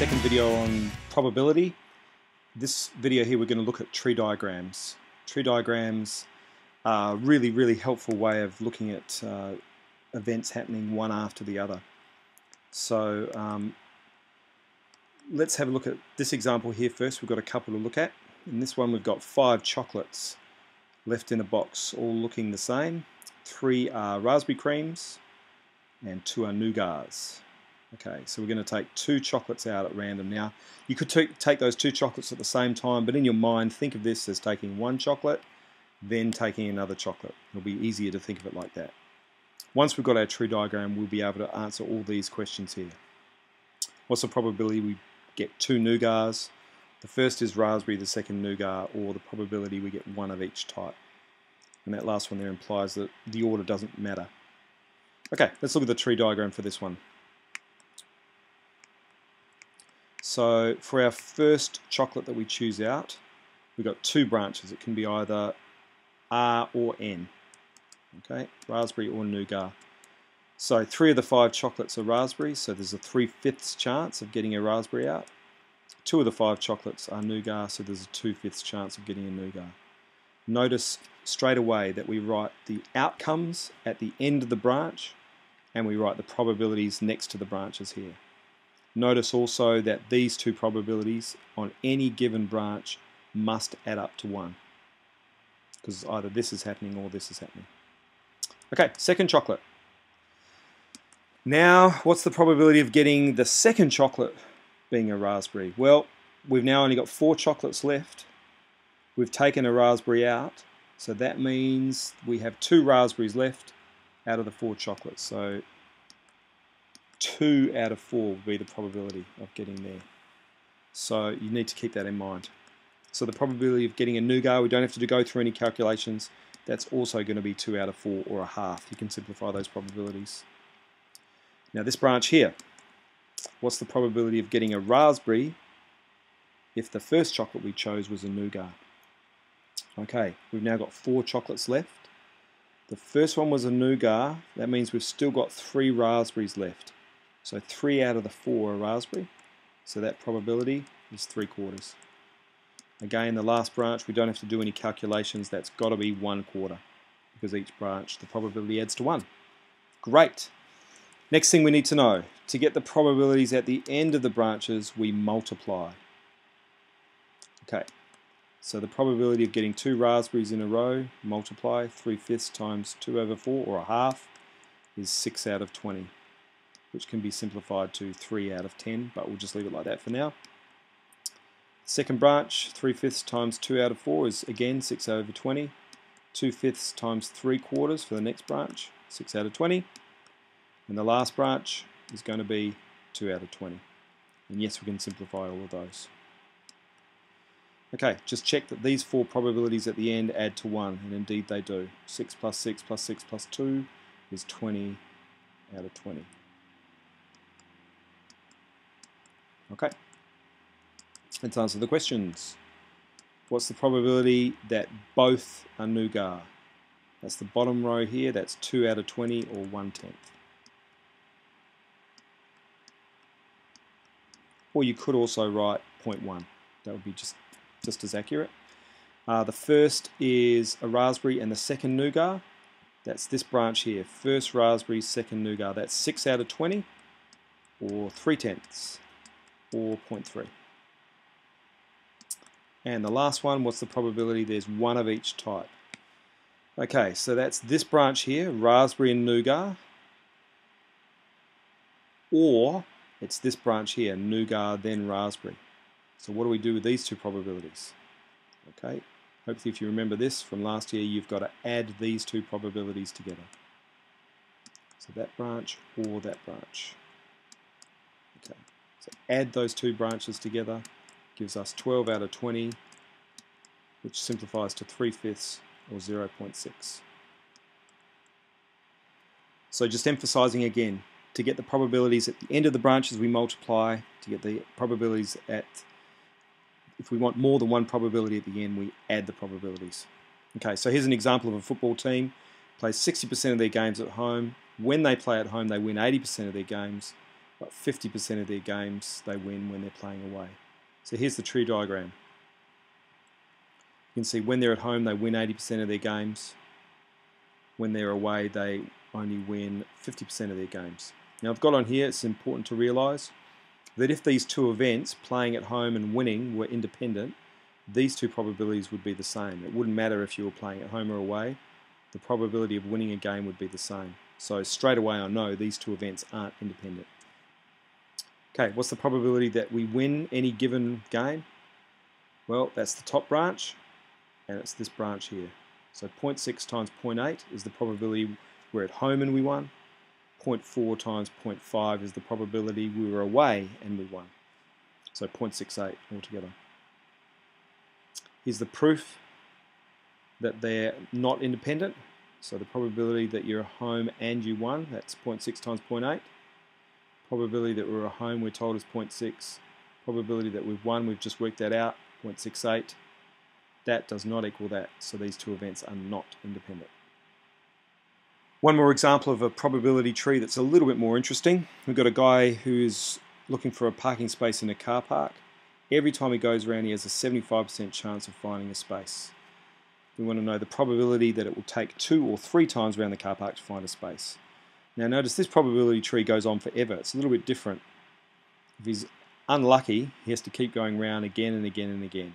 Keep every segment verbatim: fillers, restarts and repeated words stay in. second video on probability. This video here we're going to look at tree diagrams. Tree diagrams are a really, really helpful way of looking at uh, events happening one after the other. So um, let's have a look at this example here first. We've got a couple to look at. In this one we've got five chocolates left in a box, all looking the same. Three are raspberry creams and two are nougats. Okay, so we're going to take two chocolates out at random now. You could take those two chocolates at the same time, but in your mind think of this as taking one chocolate, then taking another chocolate. It'll be easier to think of it like that. Once we've got our tree diagram, we'll be able to answer all these questions here. What's the probability we get two nougats? The first is raspberry, the second nougat, or the probability we get one of each type. And that last one there implies that the order doesn't matter. Okay, let's look at the tree diagram for this one. So for our first chocolate that we choose out, we've got two branches. It can be either R or N. Okay, raspberry or nougat. So three of the five chocolates are raspberries, so there's a three-fifths chance of getting a raspberry out. Two of the five chocolates are nougat, so there's a two-fifths chance of getting a nougat. Notice straight away that we write the outcomes at the end of the branch and we write the probabilities next to the branches here. Notice also that these two probabilities on any given branch must add up to one, because either this is happening or this is happening. Okay, second chocolate. Now, what's the probability of getting the second chocolate being a raspberry? Well, we've now only got four chocolates left. We've taken a raspberry out, so that means we have two raspberries left out of the four chocolates. So two out of four will be the probability of getting there. So you need to keep that in mind. So the probability of getting a nougat, we don't have to go through any calculations. That's also going to be two out of four, or a half. You can simplify those probabilities. Now this branch here, what's the probability of getting a raspberry if the first chocolate we chose was a nougat? Okay, we've now got four chocolates left. The first one was a nougat. That means we've still got three raspberries left. So three out of the four are raspberry. So that probability is three quarters. Again, the last branch, we don't have to do any calculations. That's got to be one quarter, because each branch, the probability adds to one. Great. Next thing we need to know, to get the probabilities at the end of the branches, we multiply. Okay, so the probability of getting two raspberries in a row, multiply three-fifths times two over four, or a half, is six out of twenty, which can be simplified to three out of ten, but we'll just leave it like that for now. Second branch, three-fifths times two out of four is again six over twenty. two-fifths times three quarters for the next branch, six out of twenty. And the last branch is going to be two out of twenty. And yes, we can simplify all of those. Okay, just check that these four probabilities at the end add to one, and indeed they do. six plus six plus six plus two is twenty out of twenty. Okay, let's answer the questions. What's the probability that both are nougat? That's the bottom row here, that's two out of twenty, or one-tenth. Or you could also write zero point one. That would be just just as accurate. Uh, the first is a raspberry and the second nougat. That's this branch here. First raspberry, second nougat. That's six out of twenty, or three-tenths, or zero point three. And the last one, what's the probability there's one of each type? Okay, so that's this branch here, raspberry and nougat. Or it's this branch here, nougat then raspberry. So what do we do with these two probabilities? Okay, hopefully if you remember this from last year, you've got to add these two probabilities together. So that branch or that branch. Okay, so add those two branches together, gives us twelve out of twenty, which simplifies to three-fifths, or zero point six. So just emphasizing again, to get the probabilities at the end of the branches we multiply, to get the probabilities at if we want more than one probability at the end, we add the probabilities. Okay, so here's an example of a football team. Plays sixty percent of their games at home. When they play at home, they win eighty percent of their games. like fifty percent of their games they win when they're playing away. So here's the tree diagram. You can see when they're at home they win eighty percent of their games. When they're away they only win fifty percent of their games. Now I've got on here, it's important to realise that if these two events, playing at home and winning, were independent, these two probabilities would be the same. It wouldn't matter if you were playing at home or away, the probability of winning a game would be the same. So straight away I know these two events aren't independent. Okay, what's the probability that we win any given game? Well, that's the top branch, and it's this branch here. So zero point six times zero point eight is the probability we're at home and we won. zero point four times zero point five is the probability we were away and we won. So zero point six eight altogether. Here's the proof that they're not independent. So the probability that you're at home and you won, that's zero point six times zero point eight. Probability that we're at home, we're told, is zero point six. Probability that we've won, we've just worked that out, zero point six eight. That does not equal that, so these two events are not independent. One more example of a probability tree that's a little bit more interesting. We've got a guy who's looking for a parking space in a car park. Every time he goes around he has a seventy-five percent chance of finding a space. We want to know the probability that it will take two or three times around the car park to find a space. Now notice this probability tree goes on forever. It's a little bit different. If he's unlucky, he has to keep going round again and again and again.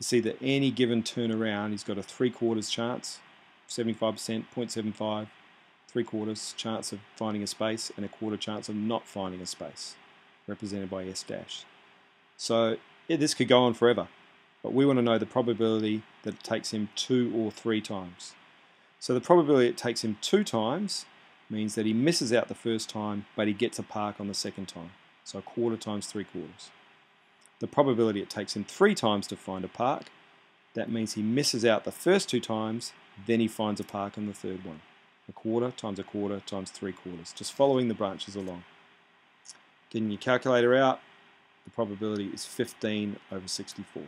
You see that any given turn around he's got a three-quarters chance, seventy-five percent, zero point seven five, three quarters chance of finding a space, and a quarter chance of not finding a space, represented by S dash. So yeah, this could go on forever, but we want to know the probability that it takes him two or three times. So the probability it takes him two times means that he misses out the first time, but he gets a park on the second time. So a quarter times three quarters. The probability it takes him three times to find a park, that means he misses out the first two times, then he finds a park on the third one. A quarter times a quarter times three quarters, just following the branches along. Getting your calculator out, the probability is fifteen over sixty-four.